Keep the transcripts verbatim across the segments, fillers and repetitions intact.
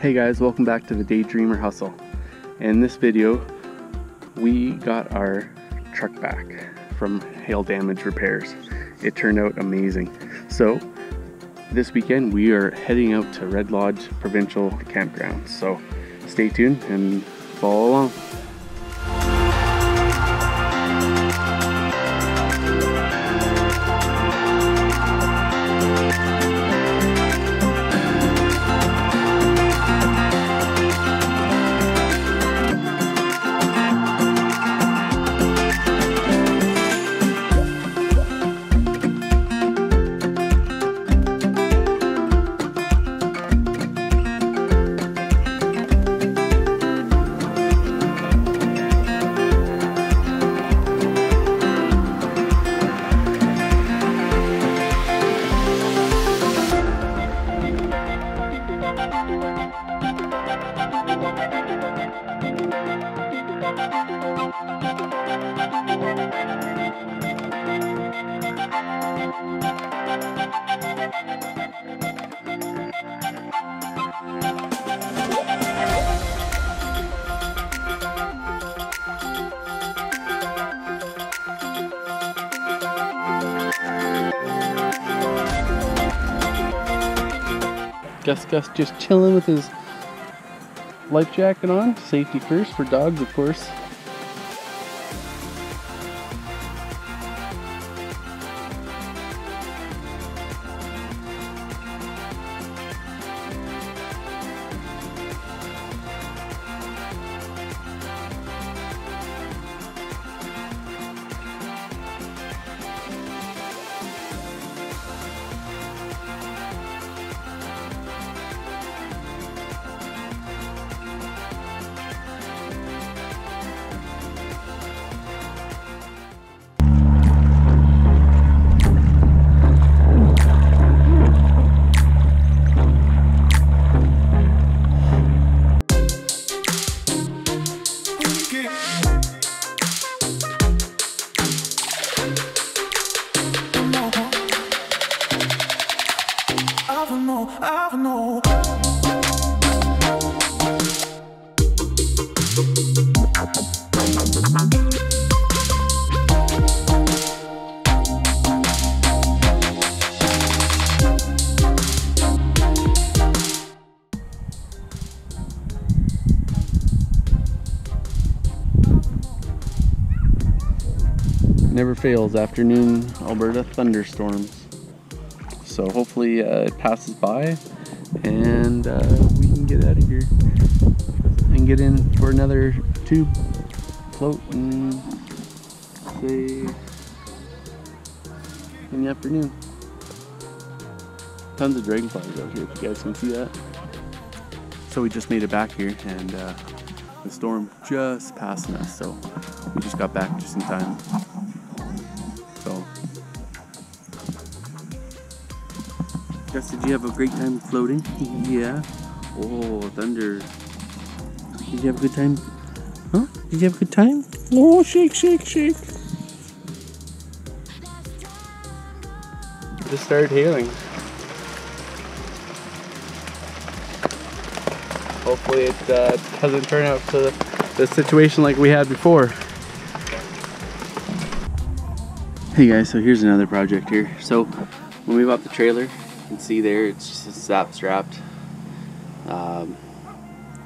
Hey guys, welcome back to the Daydreamer Hustle. In this video, we got our truck back from hail damage repairs. It turned out amazing. So this weekend we are heading out to Red Lodge Provincial Campground. So stay tuned and follow along. Gus Gus just chilling with his life jacket on. Safety first for dogs, of course. Never fails, afternoon Alberta thunderstorms. So hopefully uh, it passes by and uh, we can get out of here and get in for another tube float and say in the afternoon. Tons of dragonflies out here if you guys can see that. So we just made it back here and uh, the storm just passing us, so we just got back just in time. So, Gus, did you have a great time floating? Yeah. Oh, thunder. Did you have a good time? Huh? Did you have a good time? Oh, shake, shake, shake. It just started hailing. Hopefully it uh, doesn't turn out to the situation like we had before. Hey guys, so here's another project here. So when we bought the trailer, you can see there it's just zap strapped. Um,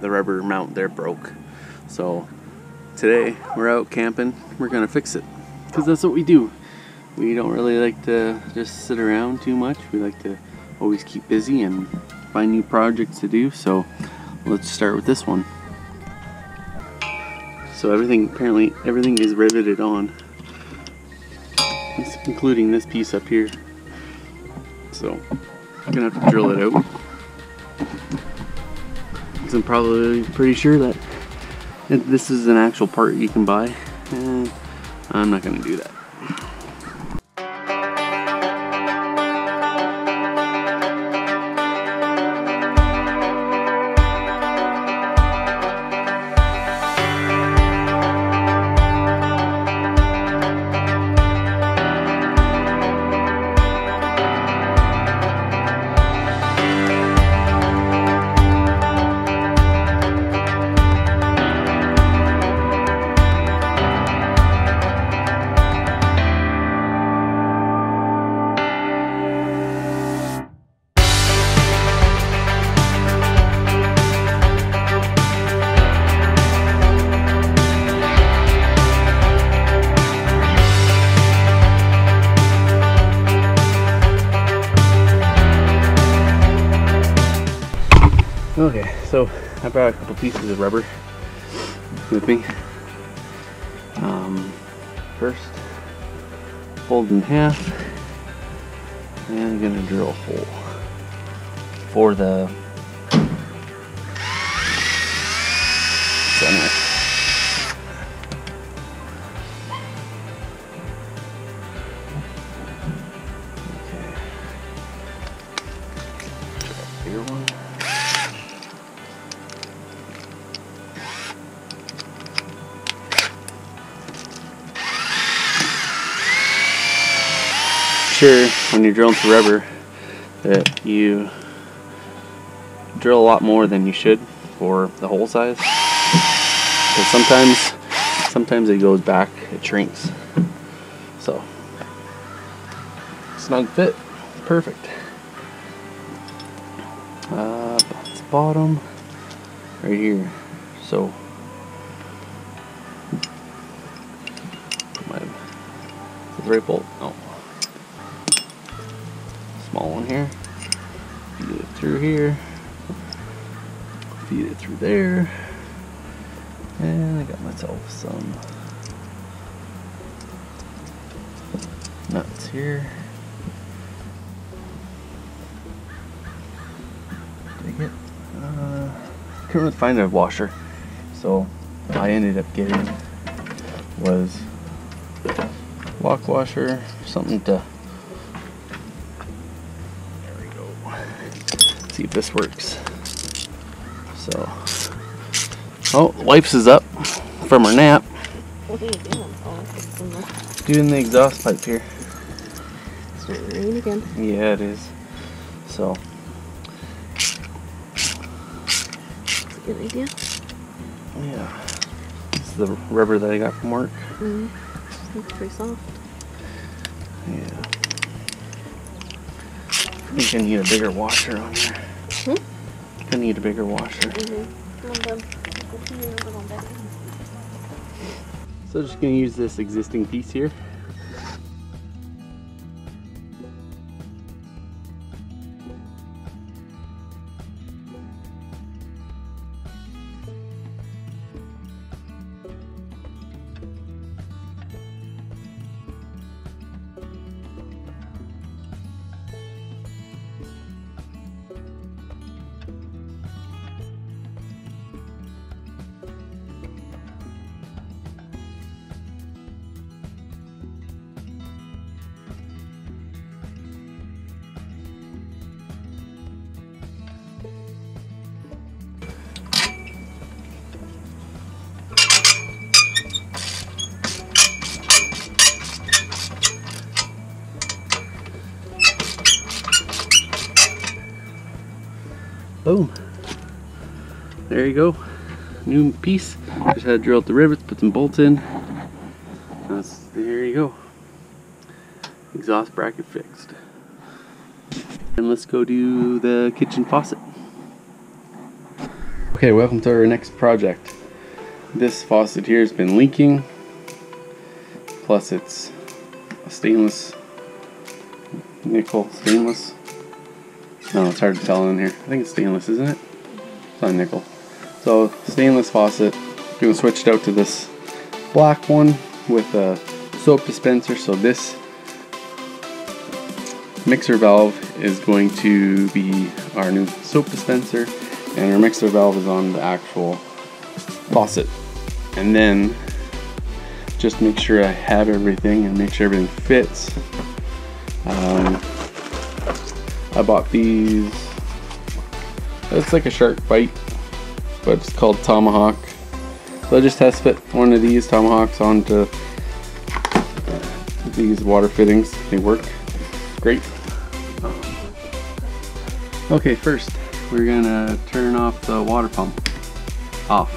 the rubber mount there broke. So today we're out camping. We're gonna fix it because that's what we do. We don't really like to just sit around too much. We like to always keep busy and find new projects to do. So let's start with this one. So everything apparently everything is riveted on, including this piece up here. So I'm gonna have to drill it out, because I'm probably pretty sure that this is an actual part you can buy, and I'm not gonna do that. Okay, so I brought a couple pieces of rubber with me. Um, first, fold in half, and I'm gonna drill a hole for the center. Okay, draw a bigger one. Sure, when you're drilling for rubber, that you drill a lot more than you should for the hole size, because sometimes, sometimes it goes back, it shrinks. So snug fit, perfect. Uh, that's the bottom right here. So put my the right bolt. No. Small one here, feed it through here, feed it through there, and I got myself some nuts here. Dang it. Uh, couldn't really find a washer, so what I ended up getting was a lock washer, something to see if this works. So, oh, wipes is up from her nap. What are you doing? Oh, doing the exhaust pipe here. It's not raining again. Yeah, it is. So, that's a good idea. Yeah, it's the rubber that I got from work. Mm-hmm. It's pretty soft. Yeah. You can need a bigger washer on there. Hmm? You're gonna need a bigger washer. Mm-hmm. So I'm just gonna use this existing piece here. Boom. There you go. New piece. Just had to drill out the rivets, put some bolts in. That's, there you go. Exhaust bracket fixed. And let's go do the kitchen faucet. Okay, welcome to our next project. This faucet here has been leaking. Plus it's a stainless, nickel stainless. No, it's hard to tell in here. I think it's stainless, isn't it? It's on nickel. So, stainless faucet. I'm gonna switch it out to this black one with a soap dispenser. So this mixer valve is going to be our new soap dispenser, and our mixer valve is on the actual faucet. And then just make sure I have everything and make sure everything fits. Um, I bought these, it's like a shark bite, but it's called Tomahawk. So I just test fit one of these Tomahawks onto these water fittings. They work great. Okay, first we're gonna turn off the water pump, off.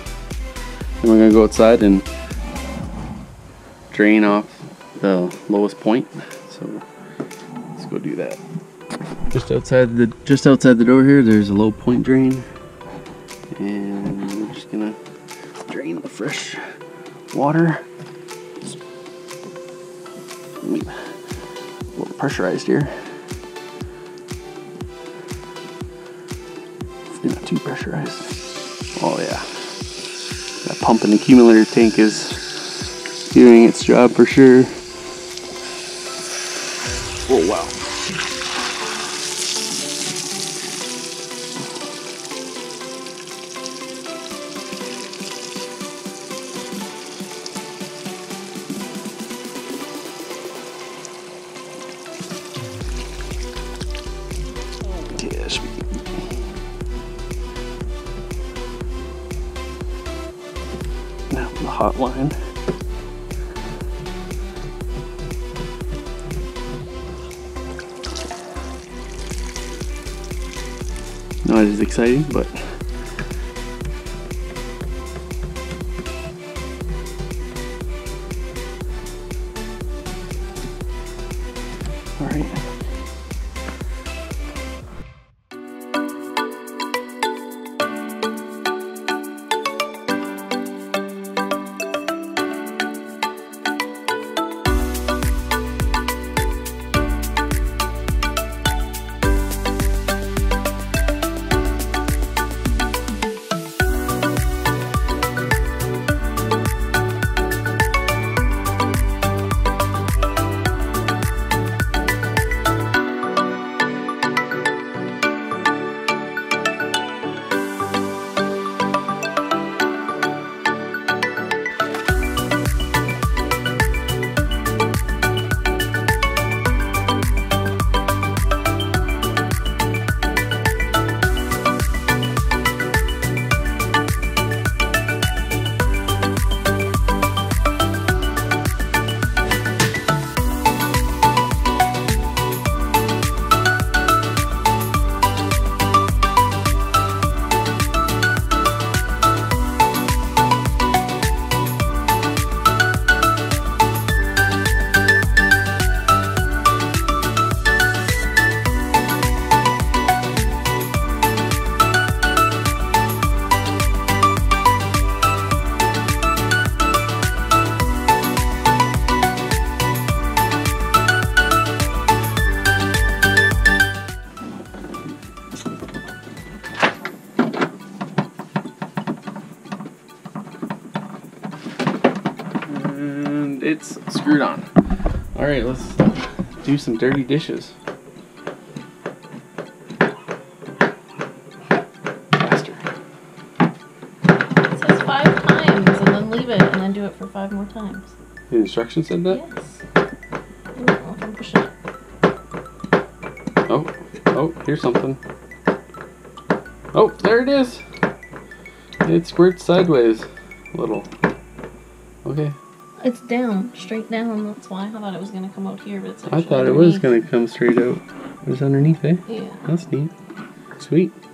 And we're gonna go outside and drain off the lowest point. So let's go do that. Just outside the just outside the door here, there's a low point drain, and we're just gonna drain the fresh water. A little pressurized here. They're not too pressurized. Oh yeah. That pump and accumulator tank is doing its job for sure. Oh wow. Now for the hotline. Not as exciting, but all right. It's screwed on. All right, let's do some dirty dishes. Faster. It says five times and then leave it and then do it for five more times. The instructions said that? Yes. I don't know if I'm pushing it. Oh, oh, here's something. Oh, there it is. It squirts sideways a little. Okay. It's down, straight down, that's why I thought it was going to come out here, but it's actually I thought underneath. It was going to come straight out. It was underneath, eh? Yeah. That's neat. Sweet.